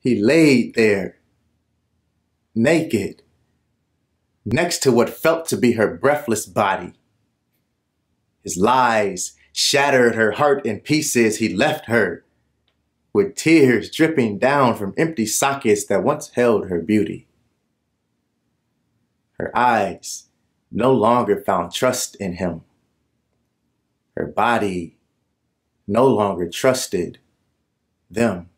He laid there, naked, next to what felt to be her breathless body. His lies shattered her heart in pieces. He left her with tears dripping down from empty sockets that once held her beauty. Her eyes no longer found trust in him. Her body no longer trusted them.